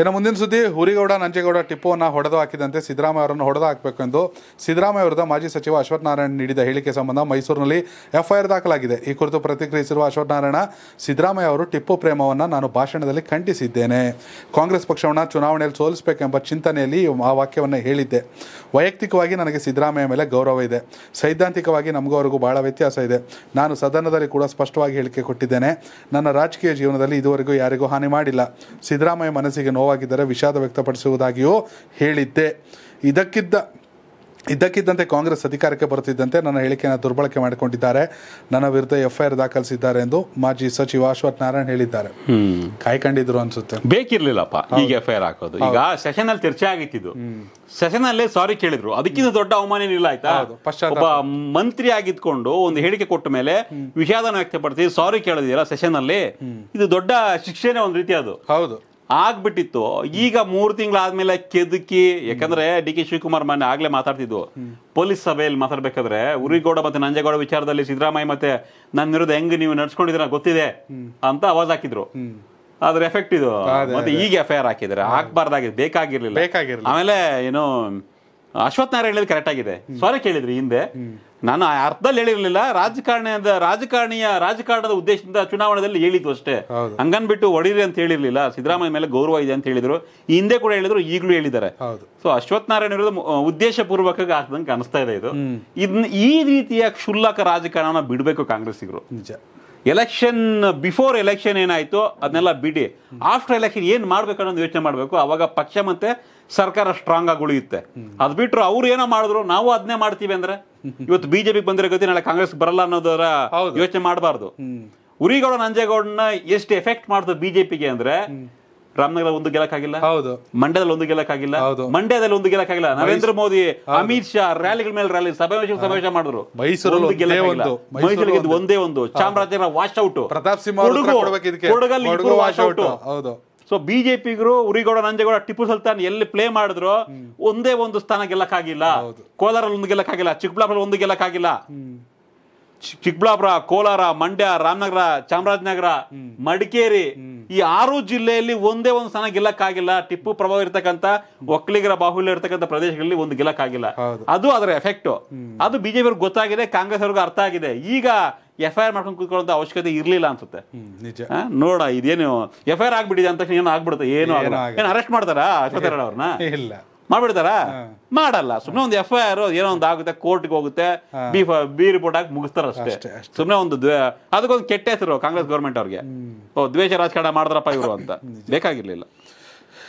ಇನ್ನು ಮುಂದಿನ ಸುದ್ದಿ, ಹುರಿಗೌಡ ನಂಜೇಗೌಡ ಟಿಪ್ಪುವನ್ನು ಹೊಡೆದು ಹಾಕಿದಂತೆ ಸಿದ್ದರಾಮಯ್ಯ ಅವರನ್ನು ಹೊಡೆದು ಹಾಕಬೇಕೆಂದು ಸಿದ್ದರಾಮಯ್ಯ ವಿರುದ್ಧ ಮಾಜಿ ಸಚಿವ ಅಶ್ವಥ್ ನಾರಾಯಣ ನೀಡಿದ ಹೇಳಿಕೆ ಸಂಬಂಧ ಮೈಸೂರಿನಲ್ಲಿ FIR ದಾಖಲಾಗಿದೆ. ಈ ಕುರಿತು ಪ್ರತಿಕ್ರಿಯಿಸಿರುವ ಅಶ್ವಥ್ ನಾರಾಯಣ, ಸಿದ್ದರಾಮಯ್ಯ ಅವರು ಟಿಪ್ಪು ಪ್ರೇಮವನ್ನು ನಾನು ಭಾಷಣದಲ್ಲಿ ಖಂಡಿಸಿದ್ದೇನೆ. ಕಾಂಗ್ರೆಸ್ ಪಕ್ಷವನ್ನು ಚುನಾವಣೆಯಲ್ಲಿ ಸೋಲಿಸಬೇಕೆಂಬ ಚಿಂತನೆಯಲ್ಲಿ ಆ ವಾಕ್ಯವನ್ನು ಹೇಳಿದ್ದೆ. ವೈಯಕ್ತಿಕವಾಗಿ ನನಗೆ ಸಿದ್ದರಾಮಯ್ಯ ಮೇಲೆ ಗೌರವ ಇದೆ. ಸೈದ್ಧಾಂತಿಕವಾಗಿ ನಮಗೂ ಅವರಿಗೂ ಬಹಳ ವ್ಯತ್ಯಾಸ ಇದೆ. ನಾನು ಸದನದಲ್ಲಿ ಕೂಡ ಸ್ಪಷ್ಟವಾಗಿ ಹೇಳಿಕೆ ಕೊಟ್ಟಿದ್ದೇನೆ. ನನ್ನ ರಾಜಕೀಯ ಜೀವನದಲ್ಲಿ ಇದುವರೆಗೂ ಯಾರಿಗೂ ಹಾನಿ ಮಾಡಿಲ್ಲ. ಸಿದ್ದರಾಮಯ್ಯ ಮನಸ್ಸಿಗೆ ನೋವಾಗಿದ್ದರೆ ವಿಷಾದ ವ್ಯಕ್ತಪಡಿಸುವುದಾಗಿಯೂ ಹೇಳಿದ್ದೆ. ಇದಕ್ಕಿದ್ದಂತೆ ಕಾಂಗ್ರೆಸ್ ಅಧಿಕಾರಕ್ಕೆ ಬರುತ್ತಿದ್ದಂತೆ ನನ್ನ ಹೇಳಿಕೆಯನ್ನು ದುರ್ಬಳಕೆ ಮಾಡಿಕೊಂಡಿದ್ದಾರೆ. ನನ್ನ ವಿರುದ್ಧ FIR ದಾಖಲಿಸಿದ್ದಾರೆ ಎಂದು ಮಾಜಿ ಸಚಿವ ಅಶ್ವಥ್ ನಾರಾಯಣ್ ಹೇಳಿದ್ದಾರೆ. ಕಾಯ್ಕೊಂಡಿದ್ರು ಅನ್ಸುತ್ತೆ, ಬೇಕಿರ್ಲಿಲ್ಲಪ್ಪ ಈಗ FIR ಹಾಕೋದು. ಈಗ ಸೆಷನ್ ಅಲ್ಲಿ ಚರ್ಚೆ ಆಗಿತ್ತು, ಸೆಷನ್ ಅಲ್ಲೇ ಸಾರಿ ಕೇಳಿದ್ರು. ಅದಕ್ಕಿಂತ ದೊಡ್ಡ ಅವಮಾನ ಏನಿಲ್ಲ, ಆಯ್ತಾ. ಒಬ್ಬ ಮಂತ್ರಿ ಆಗಿದ್ಕೊಂಡು ಒಂದು ಹೇಳಿಕೆ ಕೊಟ್ಟ ಮೇಲೆ ವಿಷಾದನ ವ್ಯಕ್ತಪಡಿಸಿ ಸಾರಿ ಕೇಳೋದಿಲ್ಲ ಸೆಷನ್ ಅಲ್ಲಿ, ಇದು ದೊಡ್ಡ ಶಿಕ್ಷೆನೇ ಒಂದ್ ರೀತಿ. ಅದು ಹೌದು ಆಗ್ಬಿಟ್ಟಿತ್ತು. ಈಗ 3 ತಿಂಗಳಾದ್ಮೇಲೆ ಕೆದಕಿ, ಯಾಕಂದ್ರೆ DK ಶಿವಕುಮಾರ್ ಮೊನ್ನೆ ಆಗ್ಲೇ ಮಾತಾಡ್ತಿದ್ವು ಪೊಲೀಸ್ ಸಭೆಯಲ್ಲಿ ಮಾತಾಡ್ಬೇಕಾದ್ರೆ, ಹುರಿಗೌಡ ಮತ್ತೆ ನಂಜೇಗೌಡ ವಿಚಾರದಲ್ಲಿ ಸಿದ್ದರಾಮಯ್ಯ ಮತ್ತೆ ನನ್ನ ವಿರುದ್ಧ ಹೆಂಗ್ ನೀವು ನಡ್ಸ್ಕೊಂಡಿದ್ರ ಗೊತ್ತಿದೆ ಅಂತ ಅವಾಜ್ ಹಾಕಿದ್ರು. ಅದ್ರ ಎಫೆಕ್ಟ್ ಇದು. ಮತ್ತೆ ಈಗ FIR ಹಾಕಿದ್ರೆ ಹಾಕ್ಬಾರ್ದಾಗಿದೆ, ಬೇಕಾಗಿರ್ಲಿಲ್ಲ. ಆಮೇಲೆ ಏನು ಅಶ್ವಥ್ ನಾರಾಯಣ ಹೇಳಿದ್ ಕರೆಕ್ಟ್ ಆಗಿದೆ. ಸಾರಿ ಕೇಳಿದ್ರಿ ಹಿಂದೆ, ನಾನು ಅರ್ಥದಲ್ಲಿ ಹೇಳಿರ್ಲಿಲ್ಲ, ರಾಜಕಾರಣದ ಉದ್ದೇಶದಿಂದ ಚುನಾವಣೆಯಲ್ಲಿ ಹೇಳಿದ್ರು ಅಷ್ಟೇ. ಹಂಗನ್ಬಿಟ್ಟು ಹೊಡೀರಿ ಅಂತ ಹೇಳಿರ್ಲಿಲ್ಲ. ಸಿದ್ದರಾಮಯ್ಯ ಮೇಲೆ ಗೌರವ ಇದೆ ಅಂತ ಹೇಳಿದ್ರು, ಹಿಂದೆ ಕೂಡ ಹೇಳಿದ್ರು, ಈಗಲೂ ಹೇಳಿದ್ದಾರೆ. ಸೊ ಅಶ್ವಥ್ ನಾರಾಯಣ ಉದ್ದೇಶ ಪೂರ್ವಕವಾಗಿ ಹಾಕಿದಂಗೆ ಅನಿಸ್ತಾ ಇದೆ ಇದು. ಈ ರೀತಿಯ ಕ್ಷುಲ್ಲಕ ರಾಜಕಾರಣ ಬಿಡಬೇಕು ಕಾಂಗ್ರೆಸ್ಸಿಗರು. ಎಲೆಕ್ಷನ್ ಬಿಫೋರ್ ಎಲೆಕ್ಷನ್ ಏನಾಯ್ತು ಅದನ್ನೆಲ್ಲ ಬಿಡಿ, ಆಫ್ಟರ್ ಎಲೆಕ್ಷನ್ ಏನ್ ಮಾಡ್ಬೇಕು ಅನ್ನೋದು ಯೋಚನೆ ಮಾಡಬೇಕು. ಅವಾಗ ಪಕ್ಷ ಮತ್ತೆ ಸರ್ಕಾರ ಸ್ಟ್ರಾಂಗ್ ಆಗಿ ಉಳಿಯುತ್ತೆ. ಅದ್ ಬಿಟ್ರು ಅವ್ರು ಏನೋ ಮಾಡಿದ್ರು ನಾವು ಅದನ್ನೇ ಮಾಡ್ತೀವಿ ಅಂದ್ರೆ, ಇವತ್ತು BJP ಬಂದಿರೋ ಗತಿ ನಾಳೆ ಕಾಂಗ್ರೆಸ್ ಬರಲ್ಲ ಅನ್ನೋದರ ಯೋಚನೆ ಮಾಡಬಾರ್ದು. ಹುರಿಗೌಡ ನಂಜೇಗೌಡನ ಎಷ್ಟು ಎಫೆಕ್ಟ್ ಮಾಡ್ತು BJPಗೆ ಅಂದ್ರೆ, ರಾಮನಗರ ಒಂದು ಗೆಲ್ಲಕ್ಕಾಗಿಲ್ಲ, ಮಂಡ್ಯದಲ್ಲಿ ಒಂದು ಗೆಲ್ಲಕ್ಕಾಗಿಲ್ಲ, ನರೇಂದ್ರ ಮೋದಿ ಅಮಿತ್ ಶಾ ರ್ಯಾಲಿಗಳ ಮೇಲೆ ರ್ಯಾಲಿ, ಸಮಾವೇಶ ಮಾಡಿದ್ರು. ಮೈಸೂರಿಗೆ ಒಂದೇ ಒಂದು, ಚಾಮರಾಜನಗರ ವಾಶ್ ಔಟ್, ಕೊಡಗಲ್ಲಿ ವಾಶ್ ಔಟ್. ಸೊ ಬಿಜೆಪಿಗರು ಹುರಿಗೌಡ ನಂಜೇಗೌಡ ಟಿಪ್ಪು ಸುಲ್ತಾನ್ ಎಲ್ಲಿ ಪ್ಲೇ ಮಾಡಿದ್ರು ಒಂದೇ ಒಂದು ಸ್ಥಾನ ಗೆಲ್ಲಕ್ಕಾಗಿಲ್ಲ. ಕೋಲಾರಲ್ಲಿ ಒಂದು ಗೆಲ್ಲಕ್ಕಾಗಿಲ್ಲ, ಚಿಕ್ಕಬಳ್ಳಾಪುರ ಒಂದು ಗೆಲ್ಲಕ್ಕಾಗಿಲ್ಲ. ಚಿಕ್ಕಬಳ್ಳಾಪುರ, ಕೋಲಾರ, ಮಂಡ್ಯ, ರಾಮನಗರ, ಚಾಮರಾಜನಗರ, ಮಡಿಕೇರಿ ಈ 6 ಜಿಲ್ಲೆಯಲ್ಲಿ ಒಂದೇ ಒಂದು ಸ್ಥಾನ ಗೆಲ್ಲಕ್ಕಾಗಿಲ್ಲ. ಟಿಪ್ಪು ಪ್ರಭಾವ ಇರ್ತಕ್ಕಂಥ ಒಕ್ಕಲಿಗರ ಬಾಹುಳ್ಯ ಇರ್ತಕ್ಕಂಥ ಪ್ರದೇಶಗಳಲ್ಲಿ ಒಂದು ಗೆಲ್ಲಕ್ಕಾಗಿಲ್ಲ. ಅದು ಅದರ ಎಫೆಕ್ಟ್. ಅದು ಬಿಜೆಪಿ ಅವ್ರಿಗೆ ಗೊತ್ತಾಗಿದೆ, ಕಾಂಗ್ರೆಸ್ ಅವ್ರಿಗೆ ಅರ್ಥ ಆಗಿದೆ. ಈಗ FIR ಮಾಡ್ಕೊಂಡು ಕೂತ್ಕೊಳ್ಳೋದ ಅವಶ್ಯಕತೆ ಇರ್ಲಿಲ್ಲ ಅನ್ಸುತ್ತೆ. ನೋಡ, ಇದೇನು FIR ಆಗ್ಬಿಟ್ಟಿದೆ ಅಂತ ಏನು ಆಗ್ಬಿಡುತ್ತೆ? ಏನು ಅರೆಸ್ಟ್ ಮಾಡ್ತಾರಾ ಅಶ್ವಥ್ ನಾರಾಯಣ ಅವ್ರನ್ನ? ಇಲ್ಲ. ಮಾಡ್ಬಿಡ್ತಾರ? ಮಾಡಲ್ಲ. ಸುಮ್ನೆ ಒಂದು FIR ಏನೋ ಒಂದು ಆಗುತ್ತೆ, ಕೋರ್ಟ್ಗೆ ಹೋಗುತ್ತೆ, ಬಿ ರಿಪೋರ್ಟ್ ಆಗಿ ಮುಗಿಸ್ತಾರ ಅಷ್ಟೇ. ಸುಮ್ನೆ ಒಂದು ಅದಕ್ಕೊಂದು ಕೆಟ್ಟ ಹೆಸರು ಕಾಂಗ್ರೆಸ್ ಗೌರ್ಮೆಂಟ್ ಅವ್ರಿಗೆ, ದ್ವೇಷ ರಾಜಕಾರಣ ಮಾಡ್ತಾರಪ್ಪ ಇವರು ಅಂತ. ಬೇಕಾಗಿರ್ಲಿಲ್ಲ.